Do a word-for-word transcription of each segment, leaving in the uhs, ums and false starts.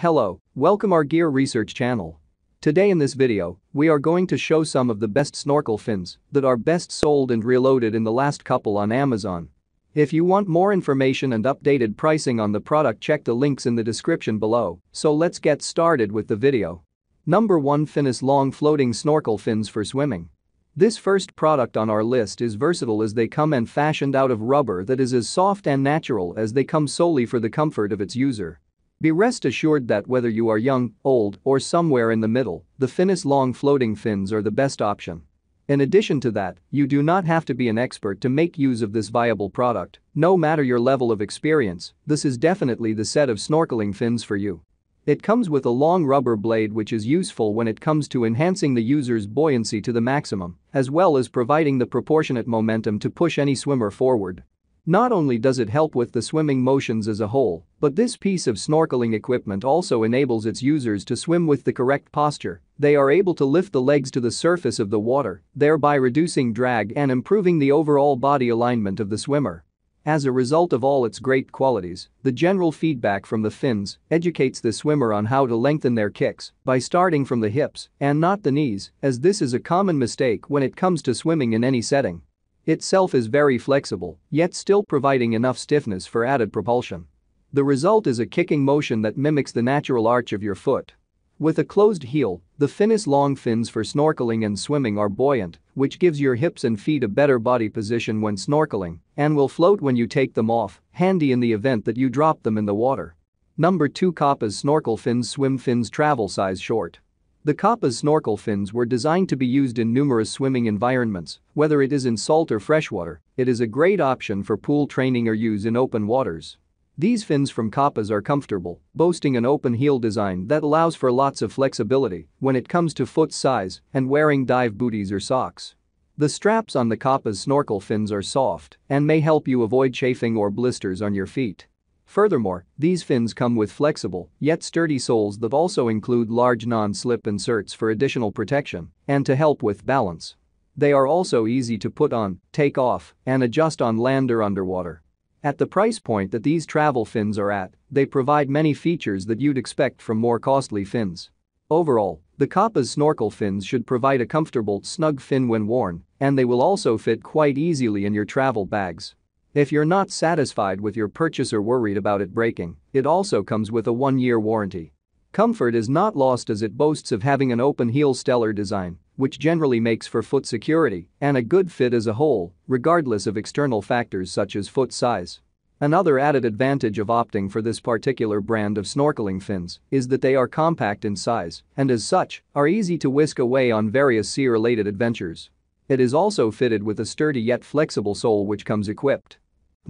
Hello, welcome our Gear Research channel. Today in this video, we are going to show some of the best snorkel fins that are best sold and reloaded in the last couple on Amazon. If you want more information and updated pricing on the product, check the links in the description below, so let's get started with the video. Number one. Finis long floating snorkel fins for swimming. This first product on our list is versatile as they come and fashioned out of rubber that is as soft and natural as they come solely for the comfort of its user. Be rest assured that whether you are young, old, or somewhere in the middle, the Finis long floating fins are the best option. In addition to that, you do not have to be an expert to make use of this viable product. No matter your level of experience, this is definitely the set of snorkeling fins for you. It comes with a long rubber blade, which is useful when it comes to enhancing the user's buoyancy to the maximum, as well as providing the proportionate momentum to push any swimmer forward. Not only does it help with the swimming motions as a whole, but this piece of snorkeling equipment also enables its users to swim with the correct posture. They are able to lift the legs to the surface of the water, thereby reducing drag and improving the overall body alignment of the swimmer. As a result of all its great qualities, the general feedback from the fins educates the swimmer on how to lengthen their kicks by starting from the hips and not the knees, as this is a common mistake when it comes to swimming in any setting. Itself is very flexible, yet still providing enough stiffness for added propulsion. The result is a kicking motion that mimics the natural arch of your foot. With a closed heel, the Finis long fins for snorkeling and swimming are buoyant, which gives your hips and feet a better body position when snorkeling and will float when you take them off, handy in the event that you drop them in the water. Number two. CAPAS snorkel fins swim fins travel size short. The CAPAS snorkel fins were designed to be used in numerous swimming environments, whether it is in salt or freshwater. It is a great option for pool training or use in open waters. These fins from CAPAS are comfortable, boasting an open heel design that allows for lots of flexibility when it comes to foot size and wearing dive booties or socks. The straps on the CAPAS snorkel fins are soft and may help you avoid chafing or blisters on your feet. Furthermore, these fins come with flexible, yet sturdy soles that also include large non-slip inserts for additional protection and to help with balance. They are also easy to put on, take off, and adjust on land or underwater. At the price point that these travel fins are at, they provide many features that you'd expect from more costly fins. Overall, the CAPAS snorkel fins should provide a comfortable, snug fin when worn, and they will also fit quite easily in your travel bags. If you're not satisfied with your purchase or worried about it breaking, it also comes with a one-year warranty. Comfort is not lost as it boasts of having an open heel stellar design, which generally makes for foot security and a good fit as a whole, regardless of external factors such as foot size. Another added advantage of opting for this particular brand of snorkeling fins is that they are compact in size and as such are easy to whisk away on various sea-related adventures. It is also fitted with a sturdy yet flexible sole which comes equipped.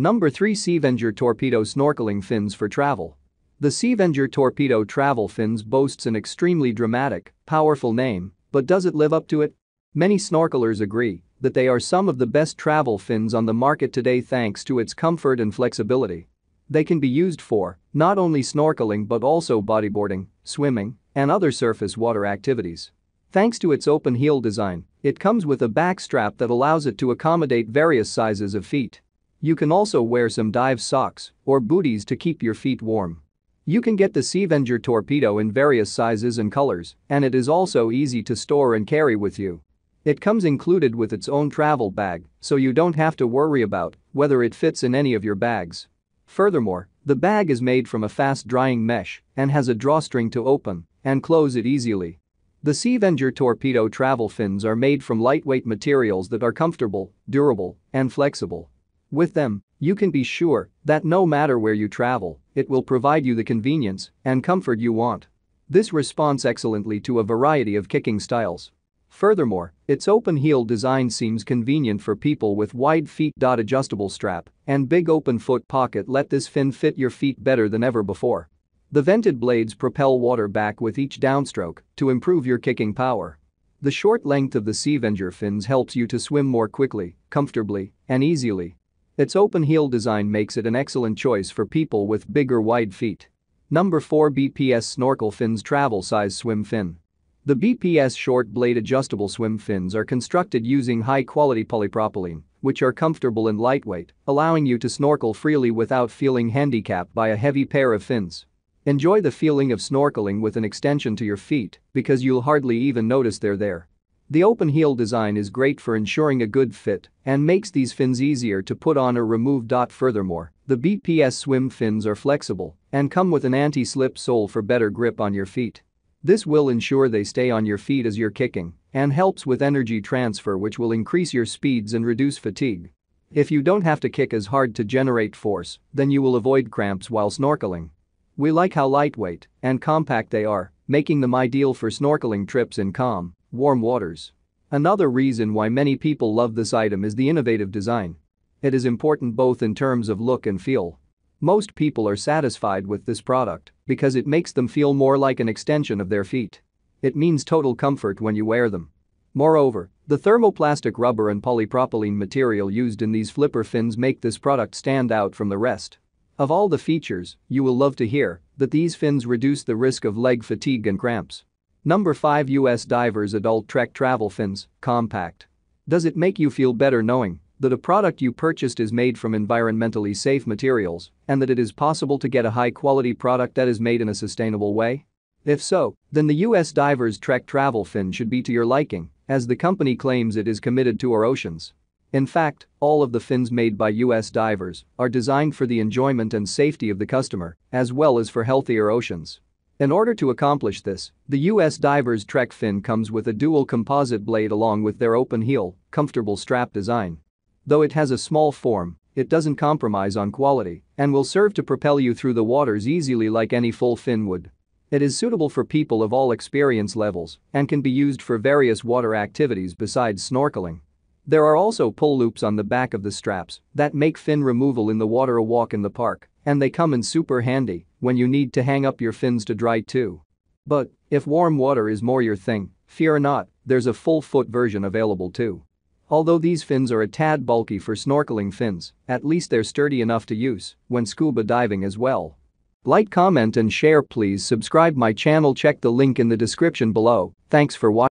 Number three. Seavenger Torpedo snorkeling fins for travel. The Seavenger Torpedo travel fins boasts an extremely dramatic, powerful name, but does it live up to it? Many snorkelers agree that they are some of the best travel fins on the market today thanks to its comfort and flexibility. They can be used for not only snorkeling but also bodyboarding, swimming, and other surface water activities. Thanks to its open heel design, it comes with a back strap that allows it to accommodate various sizes of feet. You can also wear some dive socks or booties to keep your feet warm. You can get the Seavenger Torpedo in various sizes and colors, and it is also easy to store and carry with you. It comes included with its own travel bag, so you don't have to worry about whether it fits in any of your bags. Furthermore, the bag is made from a fast-drying mesh and has a drawstring to open and close it easily. The Seavenger Torpedo travel fins are made from lightweight materials that are comfortable, durable, and flexible. With them, you can be sure that no matter where you travel, it will provide you the convenience and comfort you want. This responds excellently to a variety of kicking styles. Furthermore, its open heel design seems convenient for people with wide feet. Adjustable strap and big open foot pocket let this fin fit your feet better than ever before. The vented blades propel water back with each downstroke to improve your kicking power. The short length of the Seavenger fins helps you to swim more quickly, comfortably, and easily. Its open heel design makes it an excellent choice for people with big or wide feet. Number four. B P S snorkel fins travel size swim fin. The B P S short blade adjustable swim fins are constructed using high quality polypropylene, which are comfortable and lightweight, allowing you to snorkel freely without feeling handicapped by a heavy pair of fins. Enjoy the feeling of snorkeling with an extension to your feet because you'll hardly even notice they're there. The open heel design is great for ensuring a good fit and makes these fins easier to put on or remove. Furthermore, the B P S swim fins are flexible and come with an anti-slip sole for better grip on your feet. This will ensure they stay on your feet as you're kicking and helps with energy transfer, which will increase your speeds and reduce fatigue. If you don't have to kick as hard to generate force, then you will avoid cramps while snorkeling. We like how lightweight and compact they are, making them ideal for snorkeling trips in calm, warm waters. Another reason why many people love this item is the innovative design. It is important both in terms of look and feel. Most people are satisfied with this product because it makes them feel more like an extension of their feet. It means total comfort when you wear them. Moreover, the thermoplastic rubber and polypropylene material used in these flipper fins make this product stand out from the rest. Of all the features, you will love to hear that these fins reduce the risk of leg fatigue and cramps. Number five. U S Divers Adult Trek Travel Fins, Compact. Does it make you feel better knowing that a product you purchased is made from environmentally safe materials and that it is possible to get a high-quality product that is made in a sustainable way? If so, then the U S Divers Trek Travel Fin should be to your liking, as the company claims it is committed to our oceans. In fact, all of the fins made by U S Divers are designed for the enjoyment and safety of the customer, as well as for healthier oceans. In order to accomplish this, the U S Divers Trek fin comes with a dual composite blade along with their open heel, comfortable strap design. Though it has a small form, it doesn't compromise on quality and will serve to propel you through the waters easily like any full fin would. It is suitable for people of all experience levels and can be used for various water activities besides snorkeling. There are also pull loops on the back of the straps that make fin removal in the water a walk in the park, and they come in super handy when you need to hang up your fins to dry too. But if warm water is more your thing, fear not, there's a full foot version available too. Although these fins are a tad bulky for snorkeling fins, at least they're sturdy enough to use when scuba diving as well. Like, comment and share. Please subscribe my channel. Check the link in the description below. Thanks for watching.